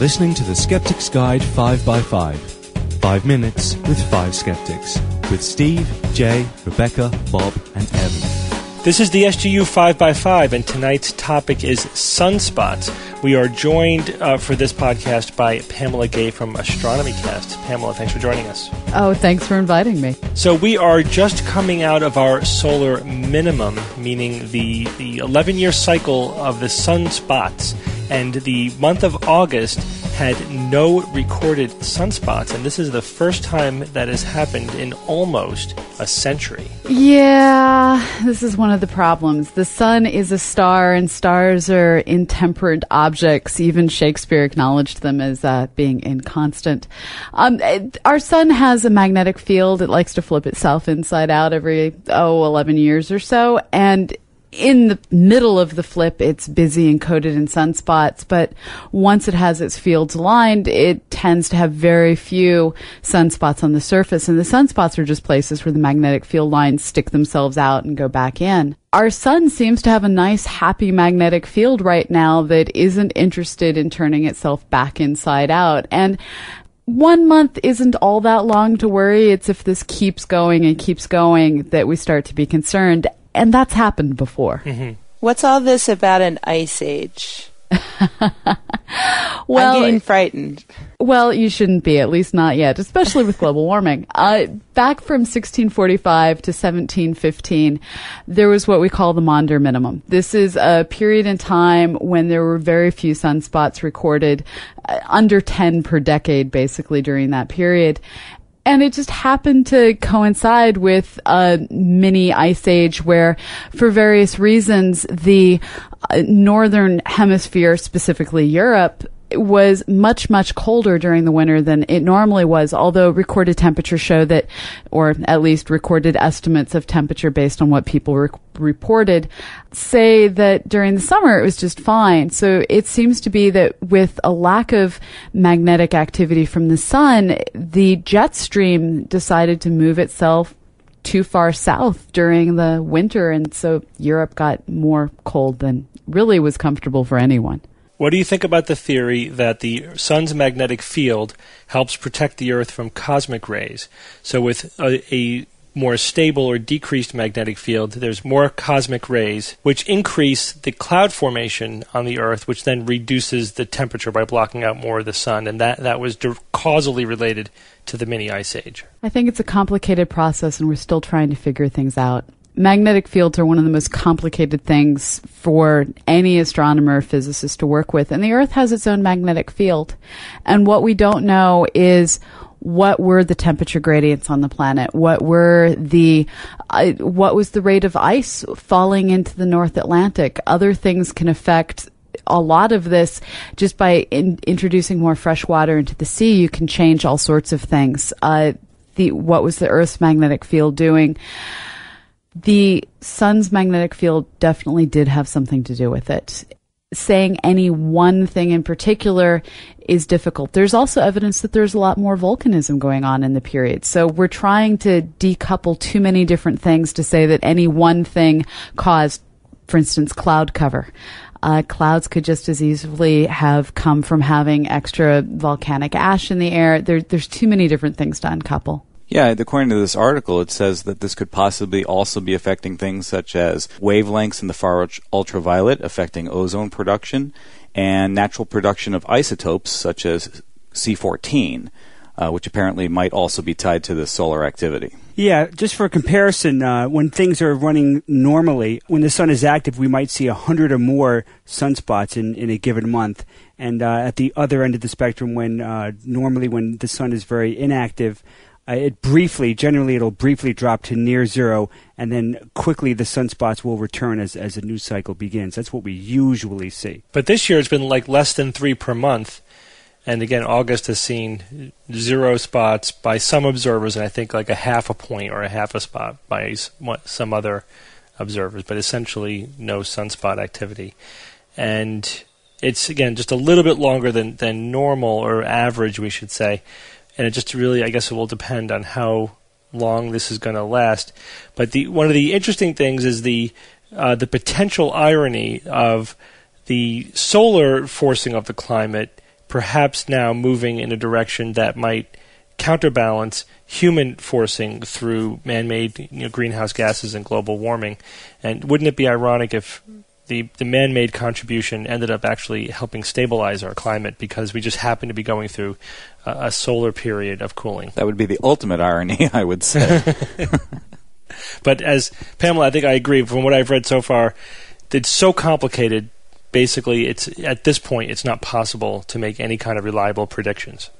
listening to The Skeptic's Guide 5x5. 5 minutes with 5 skeptics. With Steve, Jay, Rebecca, Bob, and Evan. This is the SGU 5x5, and tonight's topic is sunspots. We are joined for this podcast by Pamela Gay from Astronomy Cast. Pamela, thanks for joining us. Oh, thanks for inviting me. So we are just coming out of our solar minimum, meaning the 11-year cycle of the sunspots. And the month of August had no recorded sunspots, and this is the first time that has happened in almost a century. Yeah, this is one of the problems. The sun is a star, and stars are intemperate objects. Even Shakespeare acknowledged them as being inconstant. Our sun has a magnetic field. It likes to flip itself inside out every 11 years or so, and in the middle of the flip, it's busy and coated in sunspots, but once it has its fields aligned, it tends to have very few sunspots on the surface, and the sunspots are just places where the magnetic field lines stick themselves out and go back in. Our sun seems to have a nice, happy magnetic field right now that isn't interested in turning itself back inside out, and 1 month isn't all that long to worry. It's if this keeps going and keeps going that we start to be concerned. And that's happened before. Mm-hmm. What's all this about an ice age? Well, I'm getting frightened. Well, you shouldn't be, at least not yet, especially with global warming. Back from 1645 to 1715, there was what we call the Maunder Minimum. This is a period in time when there were very few sunspots recorded, under 10 per decade, basically, during that period. And it just happened to coincide with a mini ice age where, for various reasons, the northern hemisphere, specifically Europe, was much, much colder during the winter than it normally was, although recorded temperatures show that, or at least recorded estimates of temperature based on what people reported, say that during the summer it was just fine. So it seems to be that with a lack of magnetic activity from the sun, the jet stream decided to move itself too far south during the winter, and so Europe got more cold than really was comfortable for anyone. What do you think about the theory that the sun's magnetic field helps protect the Earth from cosmic rays? So with a more stable or decreased magnetic field, there's more cosmic rays, which increase the cloud formation on the Earth, which then reduces the temperature by blocking out more of the sun, and that was causally related to the mini ice age. I think it's a complicated process, and we're still trying to figure things out. Magnetic fields are one of the most complicated things for any astronomer or physicist to work with, and the Earth has its own magnetic field. And what we don't know is what were the temperature gradients on the planet? What was the rate of ice falling into the North Atlantic? Other things can affect a lot of this. Just by introducing more fresh water into the sea, you can change all sorts of things. What was the Earth's magnetic field doing? The sun's magnetic field definitely did have something to do with it. Saying any one thing in particular is difficult. There's also evidence that there's a lot more volcanism going on in the period. So we're trying to decouple too many different things to say that any one thing caused, for instance, cloud cover. Clouds could just as easily have come from having extra volcanic ash in the air. There's too many different things to uncouple. Yeah, according to this article, it says that this could possibly also be affecting things such as wavelengths in the far ultraviolet, affecting ozone production, and natural production of isotopes such as C14, which apparently might also be tied to the solar activity. Yeah, just for comparison, when things are running normally, when the sun is active, we might see 100 or more sunspots in a given month. And at the other end of the spectrum, when normally when the sun is very inactive, generally it'll briefly drop to near zero, and then quickly the sunspots will return as a new cycle begins. That's what we usually see. But this year it's been like less than 3 per month, and again, August has seen 0 spots by some observers, and I think like a half a point or a half a spot by some other observers, but essentially no sunspot activity. And it's, again, just a little bit longer than normal or average, we should say. And it just really, I guess it will depend on how long this is going to last. But one of the interesting things is the potential irony of the solar forcing of the climate perhaps now moving in a direction that might counterbalance human forcing through man-made greenhouse gases and global warming. And wouldn't it be ironic if the man-made contribution ended up actually helping stabilize our climate because we just happen to be going through a solar period of cooling? That would be the ultimate irony, I would say. But as Pamela, I think I agree, from what I've read so far, it's so complicated, basically it's at this point it's not possible to make any kind of reliable predictions.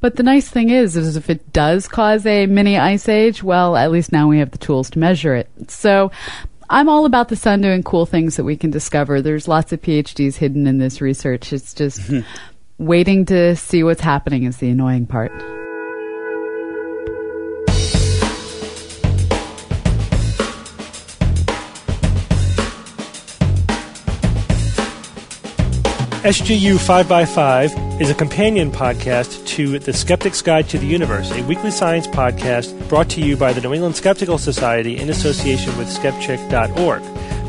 But the nice thing is if it does cause a mini ice age, well, at least now we have the tools to measure it. So I'm all about the sun doing cool things that we can discover. There's lots of PhDs hidden in this research. It's just waiting to see what's happening is the annoying part. SGU 5x5 is a companion podcast to The Skeptic's Guide to the Universe, a weekly science podcast brought to you by the New England Skeptical Society in association with Skeptic.org.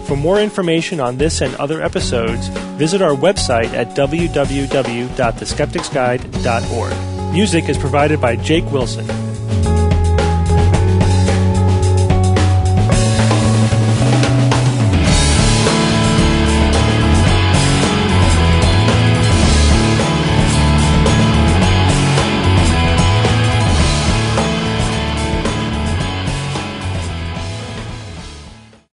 For more information on this and other episodes, visit our website at www.theskepticsguide.org. Music is provided by Jake Wilson.